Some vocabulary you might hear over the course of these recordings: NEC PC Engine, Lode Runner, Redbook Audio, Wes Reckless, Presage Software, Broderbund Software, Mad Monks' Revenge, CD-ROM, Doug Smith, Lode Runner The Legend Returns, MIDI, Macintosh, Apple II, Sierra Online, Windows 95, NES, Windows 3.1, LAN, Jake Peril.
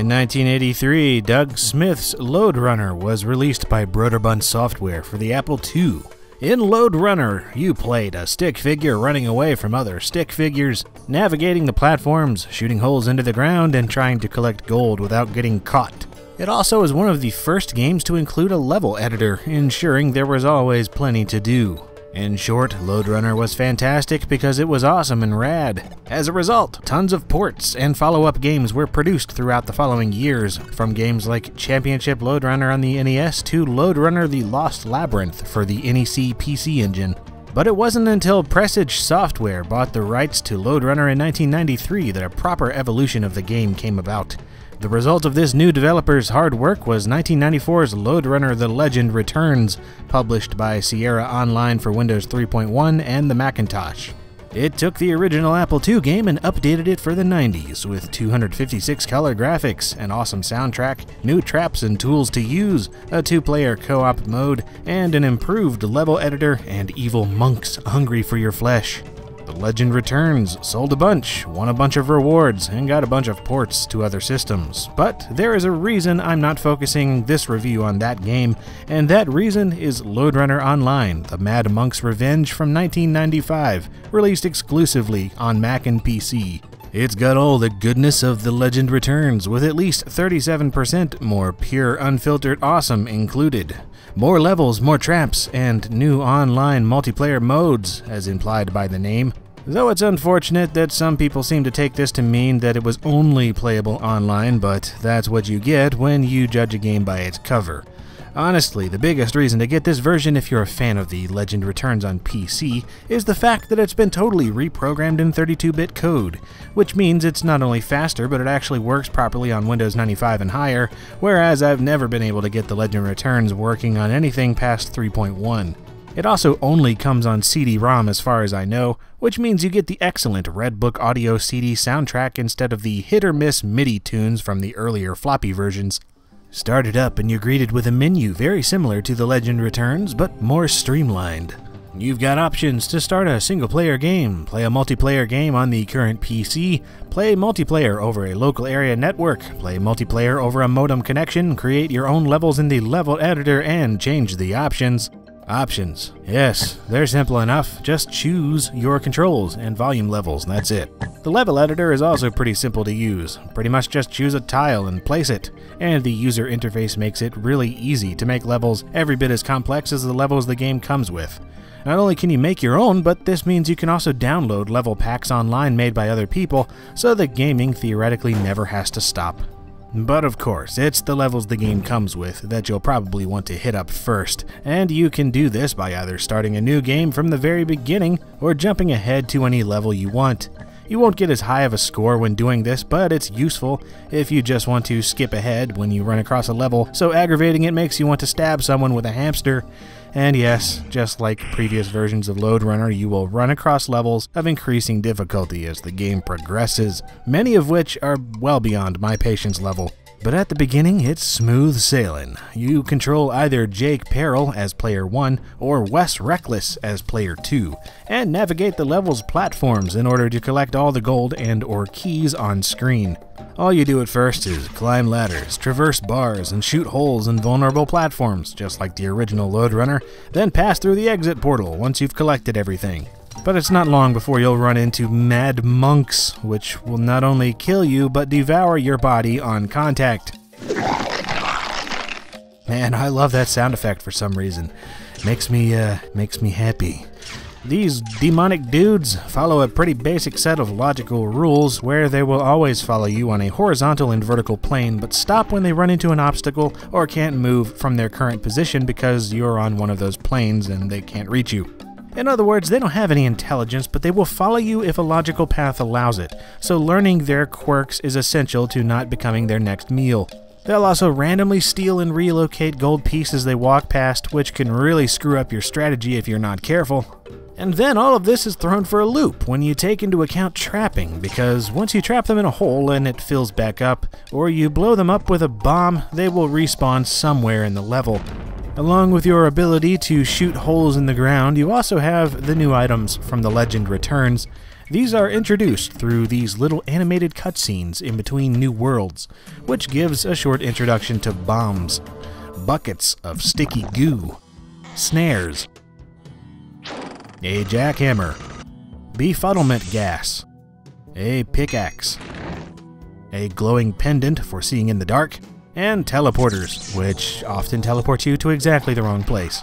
In 1983, Doug Smith's Lode Runner was released by Broderbund Software for the Apple II. In Lode Runner, you played a stick figure running away from other stick figures, navigating the platforms, shooting holes into the ground, and trying to collect gold without getting caught. It also is one of the first games to include a level editor, ensuring there was always plenty to do. In short, Lode Runner was fantastic because it was awesome and rad. As a result, tons of ports and follow-up games were produced throughout the following years, from games like Championship Lode Runner on the NES to Lode Runner The Lost Labyrinth for the NEC PC Engine. But it wasn't until Presage Software bought the rights to Lode Runner in 1993 that a proper evolution of the game came about. The result of this new developer's hard work was 1994's Lode Runner The Legend Returns, published by Sierra Online for Windows 3.1 and the Macintosh. It took the original Apple II game and updated it for the 90s with 256 color graphics, an awesome soundtrack, new traps and tools to use, a two-player co-op mode, and an improved level editor and evil monks hungry for your flesh. The Legend Returns sold a bunch, won a bunch of rewards, and got a bunch of ports to other systems. But there is a reason I'm not focusing this review on that game, and that reason is Lode Runner Online, The Mad Monks' Revenge from 1995, released exclusively on Mac and PC. It's got all the goodness of The Legend Returns, with at least 37% more pure, unfiltered awesome included. More levels, more traps, and new online multiplayer modes, as implied by the name. Though it's unfortunate that some people seem to take this to mean that it was only playable online, but that's what you get when you judge a game by its cover. Honestly, the biggest reason to get this version if you're a fan of The Legend Returns on PC is the fact that it's been totally reprogrammed in 32-bit code, which means it's not only faster, but it actually works properly on Windows 95 and higher, whereas I've never been able to get The Legend Returns working on anything past 3.1. It also only comes on CD-ROM as far as I know, which means you get the excellent Redbook Audio CD soundtrack instead of the hit-or-miss MIDI tunes from the earlier floppy versions. Start it up and you're greeted with a menu very similar to The Legend Returns, but more streamlined. You've got options to start a single-player game, play a multiplayer game on the current PC, play multiplayer over a local area network, play multiplayer over a modem connection, create your own levels in the level editor, and change the options. Options. Yes, they're simple enough. Just choose your controls and volume levels, and that's it. The level editor is also pretty simple to use. Pretty much just choose a tile and place it. And the user interface makes it really easy to make levels every bit as complex as the levels the game comes with. Not only can you make your own, but this means you can also download level packs online made by other people, so that gaming theoretically never has to stop. But of course, it's the levels the game comes with that you'll probably want to hit up first, and you can do this by either starting a new game from the very beginning or jumping ahead to any level you want. You won't get as high of a score when doing this, but it's useful if you just want to skip ahead when you run across a level so aggravating it makes you want to stab someone with a hamster. And yes, just like previous versions of Lode Runner, you will run across levels of increasing difficulty as the game progresses, many of which are well beyond my patience level. But at the beginning, it's smooth sailing. You control either Jake Peril as Player 1 or Wes Reckless as Player 2, and navigate the level's platforms in order to collect all the gold and/or keys on screen. All you do at first is climb ladders, traverse bars, and shoot holes in vulnerable platforms, just like the original Lode Runner, then pass through the exit portal once you've collected everything. But it's not long before you'll run into mad monks, which will not only kill you, but devour your body on contact. Man, I love that sound effect for some reason. Makes me happy. These demonic dudes follow a pretty basic set of logical rules where they will always follow you on a horizontal and vertical plane, but stop when they run into an obstacle or can't move from their current position because you're on one of those planes and they can't reach you. In other words, they don't have any intelligence, but they will follow you if a logical path allows it, so learning their quirks is essential to not becoming their next meal. They'll also randomly steal and relocate gold pieces they walk past, which can really screw up your strategy if you're not careful. And then all of this is thrown for a loop when you take into account trapping, because once you trap them in a hole and it fills back up, or you blow them up with a bomb, they will respawn somewhere in the level. Along with your ability to shoot holes in the ground, you also have the new items from The Legend Returns. These are introduced through these little animated cutscenes in between new worlds, which gives a short introduction to bombs, buckets of sticky goo, snares, a jackhammer, befuddlement gas, a pickaxe, a glowing pendant for seeing in the dark, and teleporters, which often teleport you to exactly the wrong place.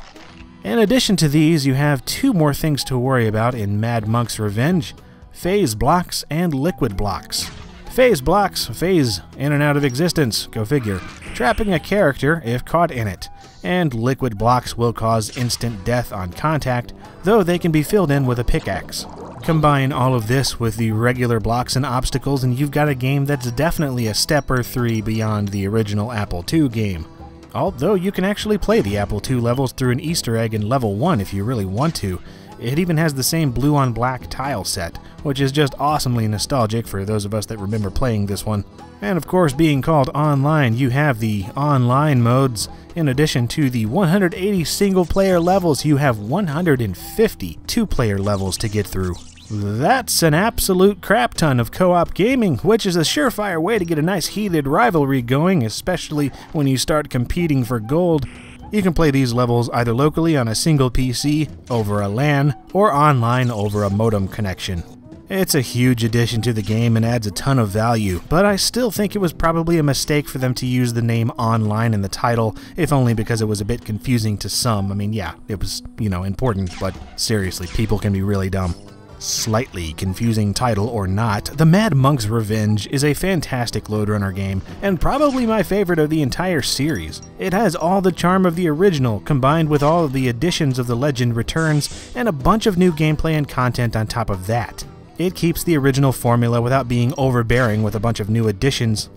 In addition to these, you have two more things to worry about in Mad Monks' Revenge: phase blocks and liquid blocks. Phase blocks phase in and out of existence, go figure, trapping a character if caught in it, and liquid blocks will cause instant death on contact, though they can be filled in with a pickaxe. Combine all of this with the regular blocks and obstacles and you've got a game that's definitely a step or three beyond the original Apple II game. Although you can actually play the Apple II levels through an Easter egg in level 1 if you really want to. It even has the same blue on black tile set, which is just awesomely nostalgic for those of us that remember playing this one. And of course, being called online, you have the online modes. In addition to the 180 single player levels, you have 150 two-player levels to get through. That's an absolute crap ton of co-op gaming, which is a surefire way to get a nice heated rivalry going, especially when you start competing for gold. You can play these levels either locally on a single PC, over a LAN, or online over a modem connection. It's a huge addition to the game and adds a ton of value, but I still think it was probably a mistake for them to use the name online in the title, if only because it was a bit confusing to some. I mean, yeah, it was, you know, important, but seriously, people can be really dumb. Slightly confusing title or not, The Mad Monks' Revenge is a fantastic Lode Runner game, and probably my favorite of the entire series. It has all the charm of the original, combined with all of the additions of The Legend Returns, and a bunch of new gameplay and content on top of that. It keeps the original formula without being overbearing with a bunch of new additions,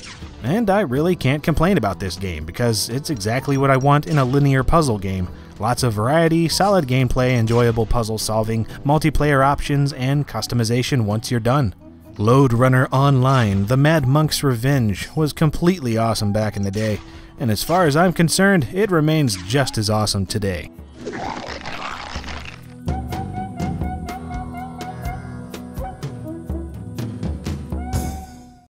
and I really can't complain about this game, because it's exactly what I want in a linear puzzle game. Lots of variety, solid gameplay, enjoyable puzzle solving, multiplayer options, and customization once you're done. Lode Runner Online, The Mad Monks' Revenge, was completely awesome back in the day, and as far as I'm concerned, it remains just as awesome today.